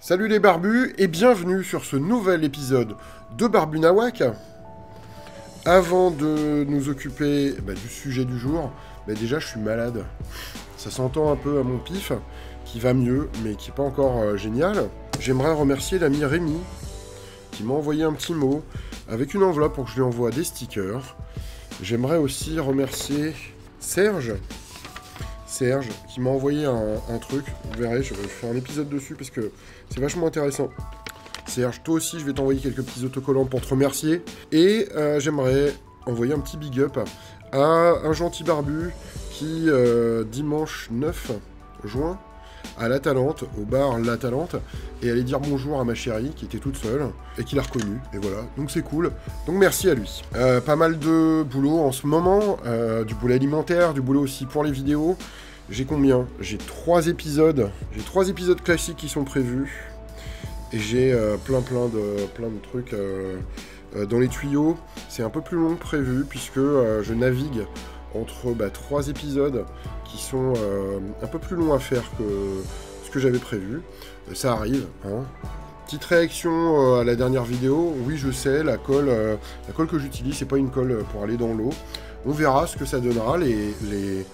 Salut les barbus et bienvenue sur ce nouvel épisode de Barbu Nawak. Avant de nous occuper du sujet du jour, déjà je suis malade. Ça s'entend un peu à mon pif, qui va mieux, mais qui n'est pas encore génial. J'aimerais remercier l'ami Rémi, qui m'a envoyé un petit mot, avec une enveloppe pour que je lui envoie des stickers. J'aimerais aussi remercier Serge, qui m'a envoyé un truc. Vous verrez, je vais faire un épisode dessus, parce que c'est vachement intéressant. Serge, toi aussi, je vais t'envoyer quelques petits autocollants pour te remercier. Et j'aimerais envoyer un petit big up à un gentil barbu qui, dimanche 9 juin, à La Talente, au bar La Talente, et aller dire bonjour à ma chérie, qui était toute seule, et qui l'a reconnue, et voilà, donc c'est cool, donc merci à lui. Pas mal de boulot en ce moment, du boulot alimentaire, du boulot aussi pour les vidéos. J'ai combien? J'ai 3 épisodes, classiques qui sont prévus, et j'ai plein de trucs dans les tuyaux. C'est un peu plus long que prévu, puisque je navigue entre 3 épisodes qui sont un peu plus longs à faire que ce que j'avais prévu. Ça arrive, hein. Petite réaction à la dernière vidéo. Oui, je sais, la colle que j'utilise, c'est pas une colle pour aller dans l'eau. On verra ce que ça donnera, les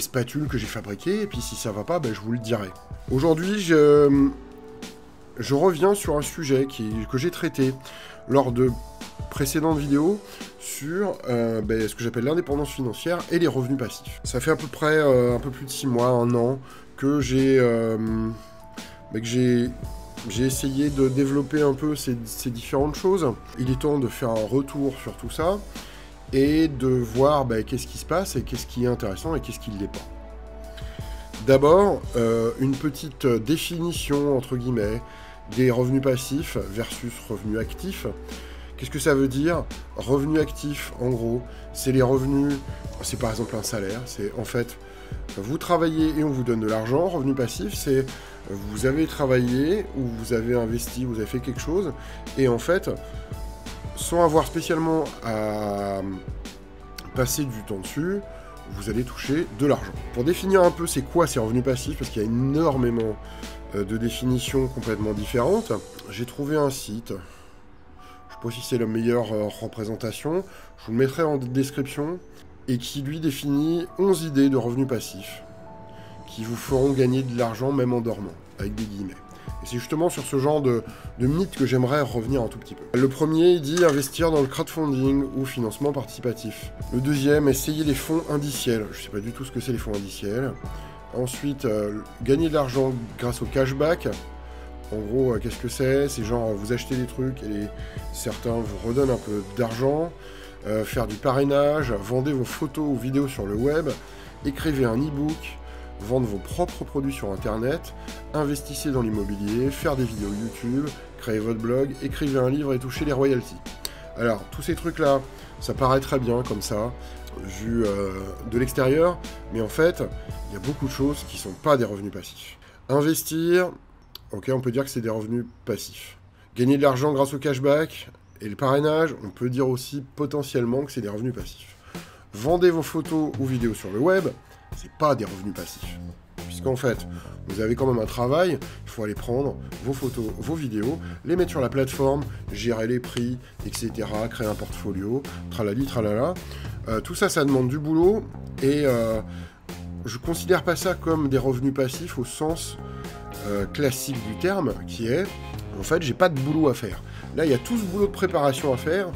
spatules que j'ai fabriquées, et puis si ça va pas, je vous le dirai. Aujourd'hui, je reviens sur un sujet que j'ai traité lors de précédentes vidéos sur ce que j'appelle l'indépendance financière et les revenus passifs. Ça fait à peu près un peu plus de 6 mois, 1 an, que j'ai essayé de développer un peu ces différentes choses. Il est temps de faire un retour sur tout ça et de voir qu'est-ce qui se passe et qu'est-ce qui est intéressant et qu'est-ce qui ne l'est pas. D'abord, une petite définition, entre guillemets, des revenus passifs versus revenus actifs. Qu'est-ce que ça veut dire? Revenus actifs, en gros, c'est les revenus, c'est par exemple un salaire, c'est en fait, vous travaillez et on vous donne de l'argent. Revenus passifs, c'est vous avez travaillé ou vous avez investi, vous avez fait quelque chose, et en fait, sans avoir spécialement à passer du temps dessus, vous allez toucher de l'argent. Pour définir un peu c'est quoi ces revenus passifs, parce qu'il y a énormément de définitions complètement différentes, j'ai trouvé un site. Je ne sais pas si c'est la meilleure représentation, je vous le mettrai en description, et qui lui définit 11 idées de revenus passifs qui vous feront gagner de l'argent même en dormant, avec des guillemets. Et c'est justement sur ce genre de mythe que j'aimerais revenir un tout petit peu. Le premier, il dit investir dans le crowdfunding ou financement participatif. Le deuxième, essayer les fonds indiciels. Je ne sais pas du tout ce que c'est les fonds indiciels. Ensuite, gagner de l'argent grâce au cashback. En gros, qu'est-ce que c'est? C'est genre, vous achetez des trucs et certains vous redonnent un peu d'argent, faire du parrainage, vendez vos photos ou vidéos sur le web, écrivez un e-book, vendre vos propres produits sur Internet, investissez dans l'immobilier, faire des vidéos YouTube, créer votre blog, écrivez un livre et touchez les royalties. Alors, tous ces trucs-là, ça paraît très bien comme ça, vu de l'extérieur, mais en fait, il y a beaucoup de choses qui ne sont pas des revenus passifs. Investir... Ok, on peut dire que c'est des revenus passifs. Gagner de l'argent grâce au cashback et le parrainage, on peut dire aussi potentiellement que c'est des revenus passifs. Vendez vos photos ou vidéos sur le web, c'est pas des revenus passifs. Puisqu'en fait, vous avez quand même un travail, il faut aller prendre vos photos, vos vidéos, les mettre sur la plateforme, gérer les prix, etc., créer un portfolio, tralali, tralala. Tout ça, ça demande du boulot, et je considère pas ça comme des revenus passifs au sens... classique du terme, qui est en fait j'ai pas de boulot à faire. Là il y a tout ce boulot de préparation à faire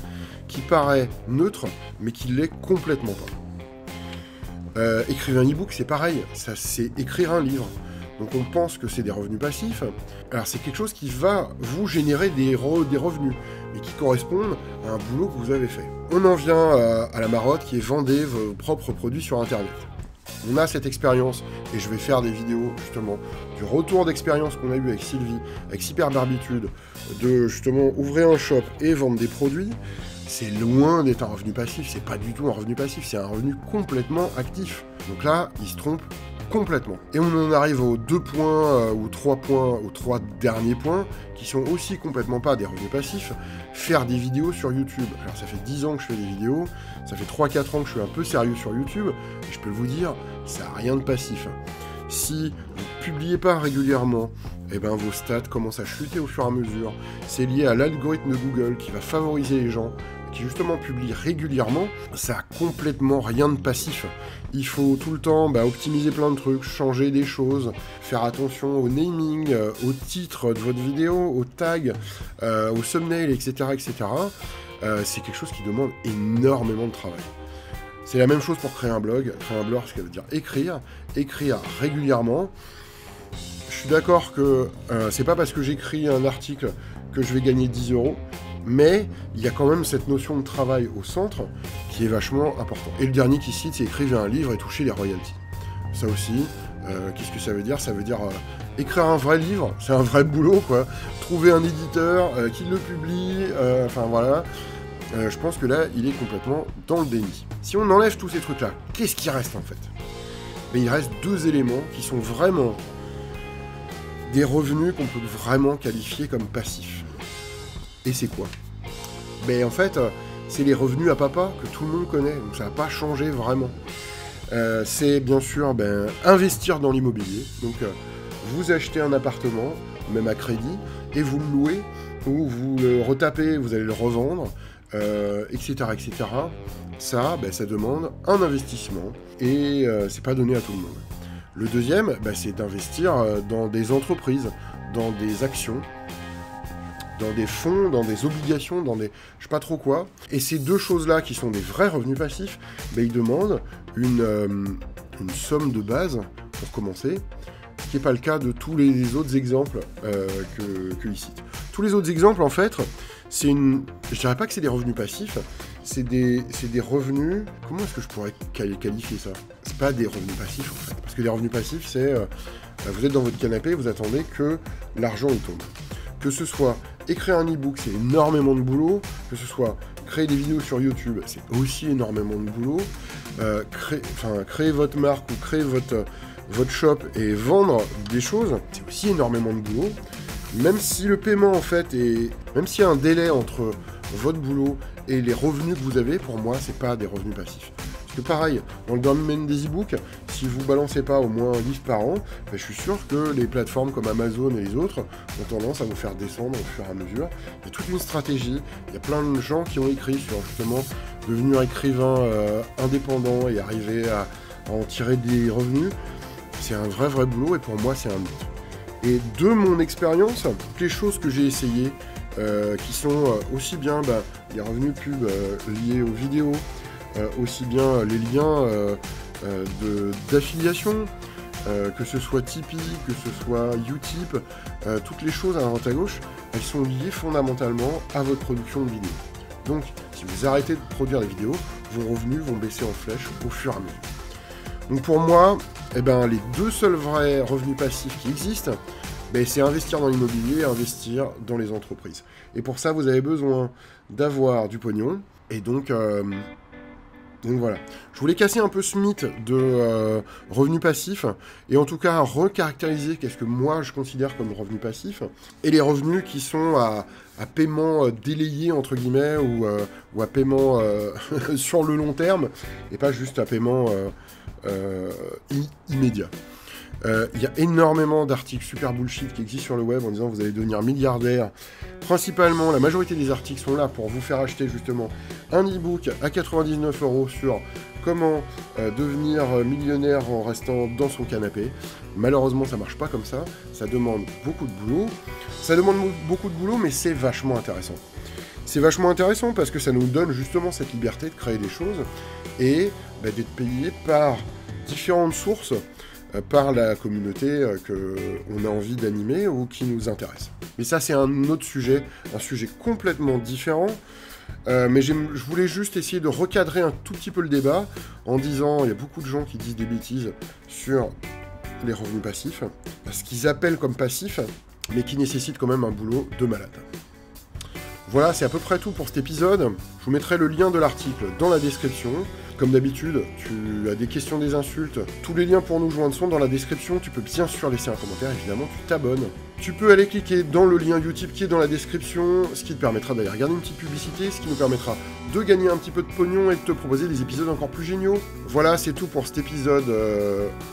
qui paraît neutre mais qui l'est complètement pas. Écrire un e-book, c'est pareil, ça c'est écrire un livre, donc on pense que c'est des revenus passifs. Alors c'est quelque chose qui va vous générer des revenus et qui correspondent à un boulot que vous avez fait. On en vient à la marotte qui est vendez vos propres produits sur internet. On a cette expérience, et je vais faire des vidéos justement du retour d'expérience qu'on a eu avec Sylvie, avec Super Barbitude, de justement ouvrir un shop et vendre des produits. C'est loin d'être un revenu passif, c'est pas du tout un revenu passif, c'est un revenu complètement actif. Donc là, il se trompe complètement. Et on en arrive aux 2 points, ou 3 points, aux 3 derniers points, qui sont aussi complètement pas des revenus passifs, faire des vidéos sur YouTube. Alors ça fait 10 ans que je fais des vidéos, ça fait 3-4 ans que je suis un peu sérieux sur YouTube, et je peux vous dire, ça n'a rien de passif. Si vous ne publiez pas régulièrement, eh ben vos stats commencent à chuter au fur et à mesure. C'est lié à l'algorithme de Google qui va favoriser les gens qui justement publie régulièrement, ça a complètement rien de passif. Il faut tout le temps optimiser plein de trucs, changer des choses, faire attention au naming, au titre de votre vidéo, au tag, au thumbnail, etc. etc. C'est quelque chose qui demande énormément de travail. C'est la même chose pour créer un blog. Créer un blog, ce qui veut dire écrire, écrire régulièrement. Je suis d'accord que c'est pas parce que j'écris un article que je vais gagner 10 €. Mais il y a quand même cette notion de travail au centre qui est vachement important. Et le dernier qui cite, c'est écrire un livre et toucher les royalties. Ça aussi, qu'est-ce que ça veut dire? Ça veut dire écrire un vrai livre, c'est un vrai boulot, quoi. Trouver un éditeur qui le publie, enfin voilà. Je pense que là, il est complètement dans le déni. Si on enlève tous ces trucs-là, qu'est-ce qui reste en fait? Mais il reste 2 éléments qui sont vraiment des revenus qu'on peut vraiment qualifier comme passifs. Et c'est quoi? Ben en fait, c'est les revenus à papa que tout le monde connaît, donc ça n'a pas changé vraiment. C'est bien sûr investir dans l'immobilier, donc vous achetez un appartement, même à crédit, et vous le louez, ou vous le retapez, vous allez le revendre, etc. etc. Ça, ça demande un investissement, et c'est pas donné à tout le monde. Le deuxième, c'est d'investir dans des entreprises, dans des actions, dans des fonds, dans des obligations, dans des je sais pas trop quoi. Et ces 2 choses-là qui sont des vrais revenus passifs, ils demandent une somme de base pour commencer, ce qui n'est pas le cas de tous les autres exemples qu'ils citent. Tous les autres exemples, en fait, c'est une... Je dirais pas que c'est des revenus passifs, c'est des revenus... Comment est-ce que je pourrais qualifier ça? C'est pas des revenus passifs, en fait. Parce que les revenus passifs, c'est... vous êtes dans votre canapé, vous attendez que l'argent il tombe. Que ce soit écrire un e-book, c'est énormément de boulot. Que ce soit créer des vidéos sur YouTube, c'est aussi énormément de boulot. Créer votre marque ou créer votre shop et vendre des choses, c'est aussi énormément de boulot. Même si le paiement, en fait, est... Même s'il y a un délai entre votre boulot et les revenus que vous avez, pour moi, c'est pas des revenus passifs. Parce que pareil, dans le domaine des e-books, si vous balancez pas au moins un livre par an, je suis sûr que les plateformes comme Amazon et les autres ont tendance à vous faire descendre au fur et à mesure. Il y a toute une stratégie, il y a plein de gens qui ont écrit sur justement devenir écrivain indépendant et arriver à en tirer des revenus. C'est un vrai boulot et pour moi c'est un mythe. Et de mon expérience, toutes les choses que j'ai essayées, qui sont aussi bien les revenus pub liés aux vidéos, aussi bien les liens d'affiliation, que ce soit Tipeee, que ce soit Utip, toutes les choses à droite à gauche, elles sont liées fondamentalement à votre production de vidéos. Donc, si vous arrêtez de produire des vidéos, vos revenus vont baisser en flèche au fur et à mesure. Donc pour moi, les 2 seuls vrais revenus passifs qui existent, c'est investir dans l'immobilier et investir dans les entreprises. Et pour ça, vous avez besoin d'avoir du pognon, et donc voilà, je voulais casser un peu ce mythe de revenu passif et en tout cas recaractériser qu'est-ce que moi je considère comme revenu passif et les revenus qui sont à paiement délayé entre guillemets ou à paiement sur le long terme et pas juste à paiement immédiat. Il y a énormément d'articles super bullshit qui existent sur le web en disant vous allez devenir milliardaire. Principalement, la majorité des articles sont là pour vous faire acheter justement un e-book à 99 € sur comment devenir millionnaire en restant dans son canapé. Malheureusement, ça marche pas comme ça. Ça demande beaucoup de boulot. Ça demande beaucoup de boulot, mais c'est vachement intéressant. C'est vachement intéressant parce que ça nous donne justement cette liberté de créer des choses et d'être payé par différentes sources par la communauté qu'on a envie d'animer ou qui nous intéresse. Mais ça, c'est un autre sujet, un sujet complètement différent. Mais je voulais juste essayer de recadrer un tout petit peu le débat en disant, il y a beaucoup de gens qui disent des bêtises sur les revenus passifs, ce qu'ils appellent comme passifs, mais qui nécessitent quand même un boulot de malade. Voilà, c'est à peu près tout pour cet épisode. Je vous mettrai le lien de l'article dans la description. Comme d'habitude, tu as des questions, des insultes. Tous les liens pour nous joindre sont dans la description. Tu peux bien sûr laisser un commentaire, évidemment, tu t'abonnes. Tu peux aller cliquer dans le lien Utip qui est dans la description, ce qui te permettra d'aller regarder une petite publicité, ce qui nous permettra de gagner un petit peu de pognon et de te proposer des épisodes encore plus géniaux. Voilà, c'est tout pour cet épisode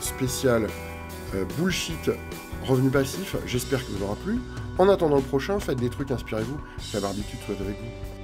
spécial bullshit revenu passif. J'espère qu'il vous aura plu. En attendant le prochain, faites des trucs, inspirez-vous. La barbitude soit avec vous.